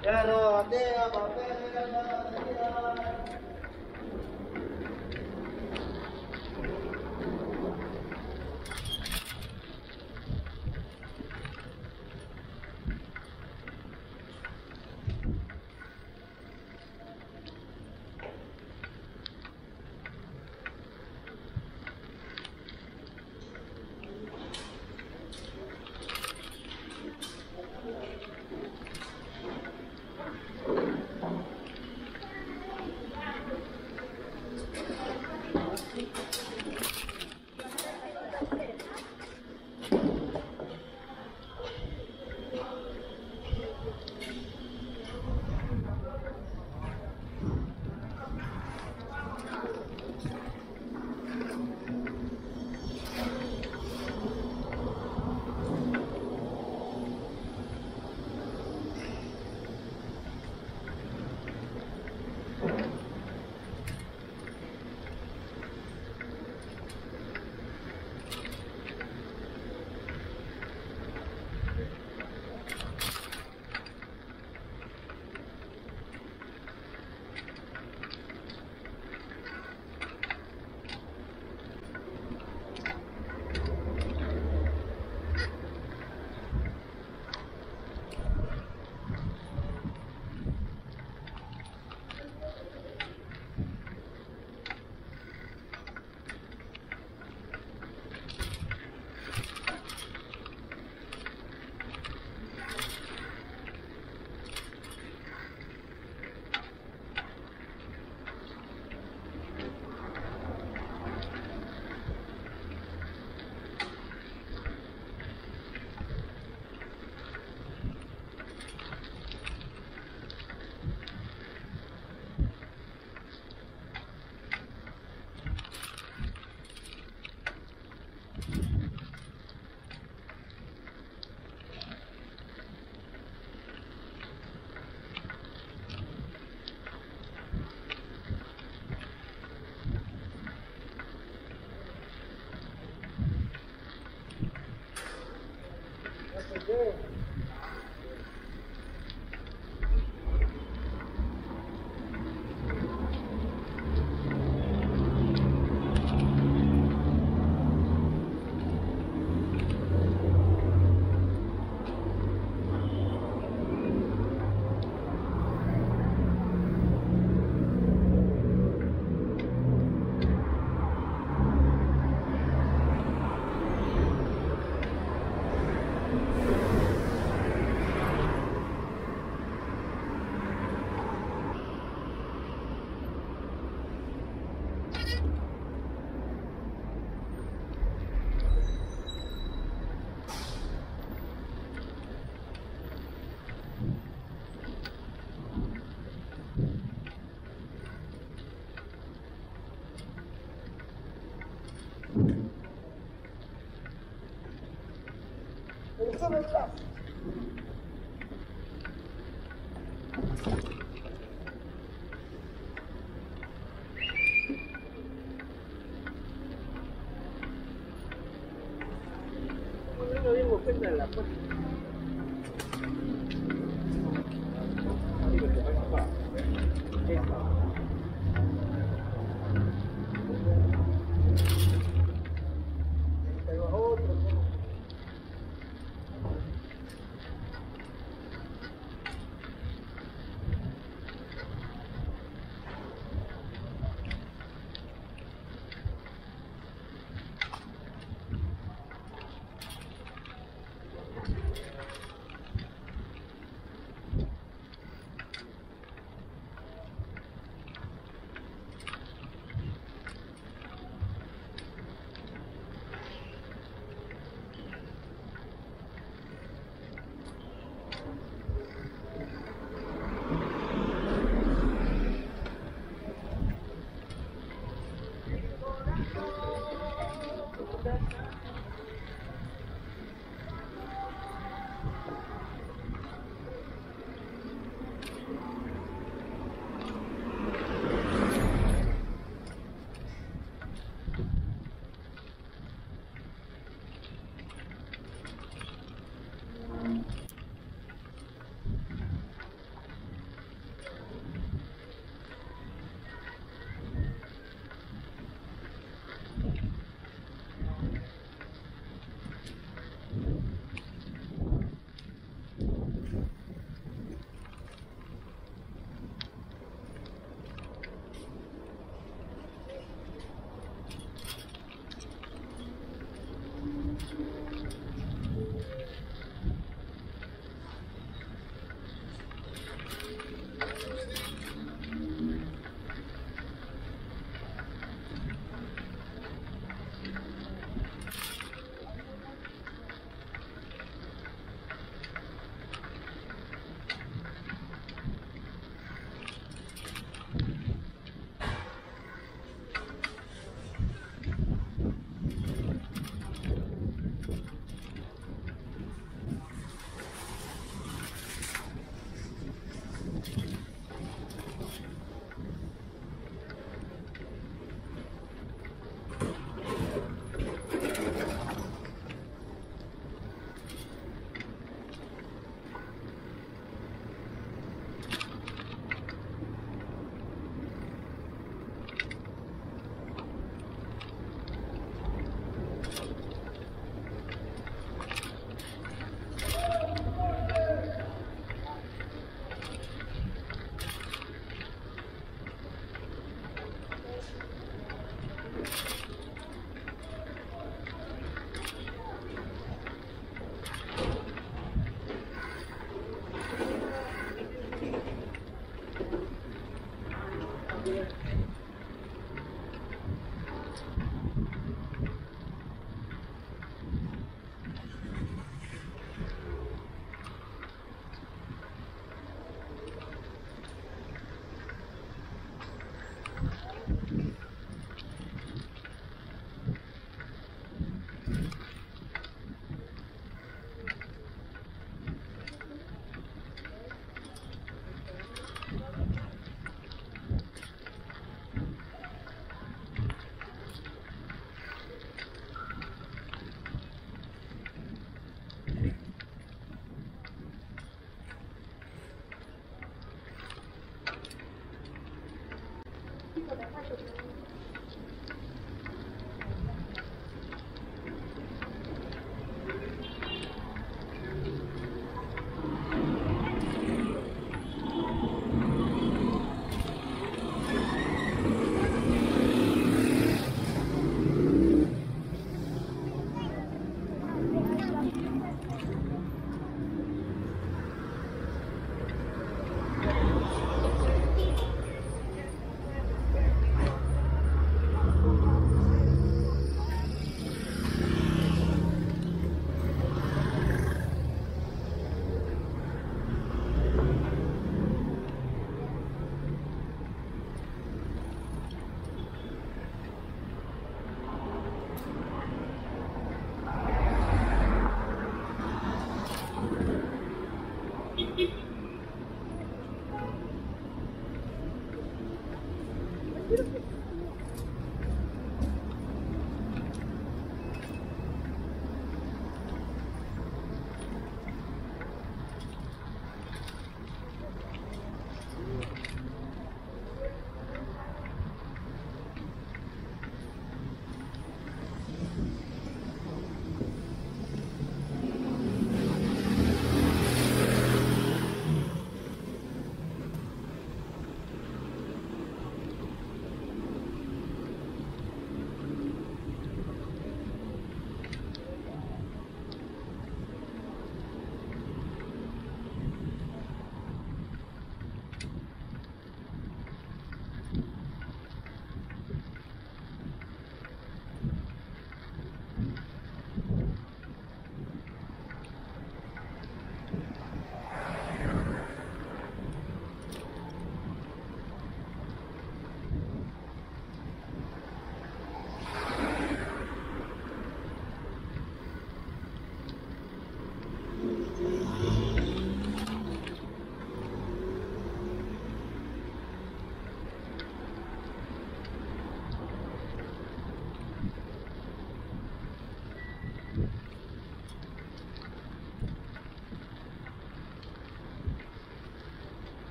Hello,